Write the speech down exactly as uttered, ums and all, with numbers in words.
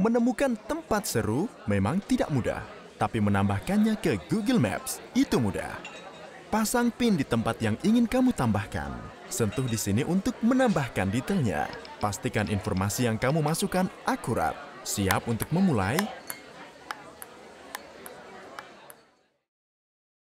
Menemukan tempat seru memang tidak mudah, tapi menambahkannya ke Google Maps itu mudah. Pasang pin di tempat yang ingin kamu tambahkan. Sentuh di sini untuk menambahkan detailnya. Pastikan informasi yang kamu masukkan akurat. Siap untuk memulai?